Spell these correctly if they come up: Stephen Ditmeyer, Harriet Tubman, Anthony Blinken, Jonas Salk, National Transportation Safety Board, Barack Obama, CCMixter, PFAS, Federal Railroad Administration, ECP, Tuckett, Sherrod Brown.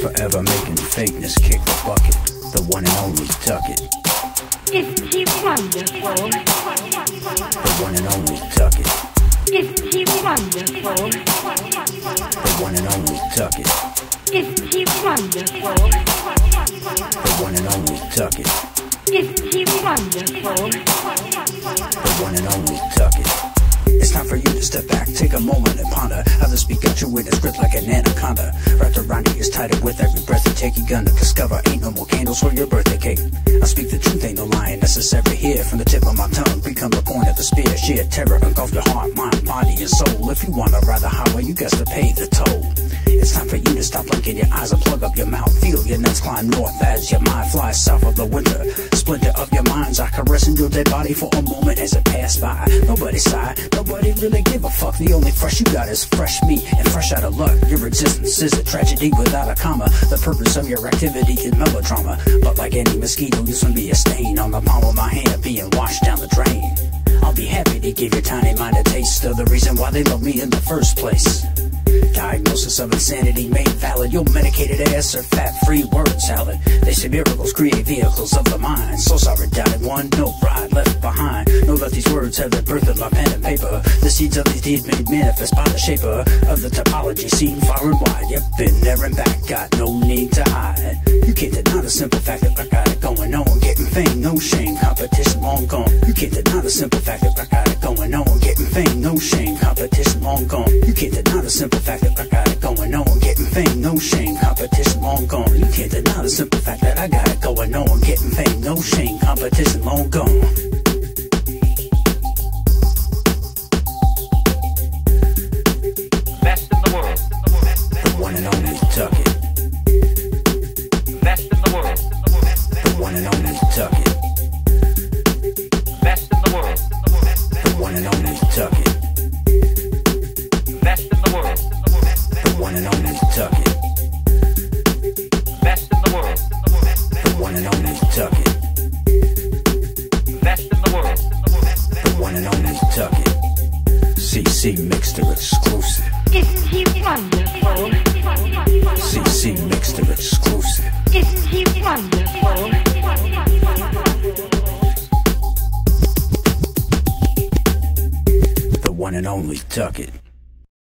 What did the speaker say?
Forever making fakeness kick the bucket. The one and only Tuckett. Isn't he wonderful? The one and only Tuckett. Isn't he wonderful? The one and only Tuckett. Isn't he wonderful? The one and only Tuckett. Isn't he wonderful? The one and only Tuckett. It's time for you to step back, take a moment and ponder how this beat got you in its grip like an anaconda. Wrapped around you is tighter with every breath you take. You're gonna discover ain't no more candles for your birthday cake. I speak the truth, ain't no lying necessary here. From the tip of my tongue, become the point of the spear. Sheer terror engulf your heart, mind, body, and soul. If you wanna ride the highway, you got to pay the toll. It's time for you to stop looking your eyes and plug up your mouth. Feel your nuts climb north as your mind flies south of the winter. Splinter of your minds are caressing your dead body for a moment as it passed by. Nobody sigh, nobody really give a fuck. The only fresh you got is fresh meat and fresh out of luck. Your existence is a tragedy without a comma. The purpose of your activity is melodrama. But like any mosquito, you soon be a stain on the palm of my hand being washed down the drain. I'll be happy to give your tiny mind a taste of the reason why they love me in the first place. Diagnosis of insanity made valid. Your medicated ass or fat-free word salad. They say miracles create vehicles of the mind. So sorry, dotted one, no pride left behind. Know that these words have their birth in my pen and paper. The seeds of these deeds made manifest by the shaper of the topology seen far and wide. Yep, been there and back, got no need to hide. You can't deny the simple fact that I got it going on. Getting fame, no shame, competition long gone. You can't deny the simple fact that I got it going on. Getting fame, no shame, competition long gone. You can't deny the simple fact that I got it going on, getting fame, no shame, competition long gone. You can't deny the simple fact that I got it going on, getting fame, no shame, competition long gone. Best in the world, the one and only Tuckett. Best in the world, the one and only Tuckett. Best in the world, the one and only Tuckett. One and only Tuckett. Best in the world. The one and only Tuckett. Best in the world. The one and only Tuckett. CCMixter exclusive. Isn't he wonderful? CCMixter exclusive. Isn't he wonderful? The one and only Tuckett.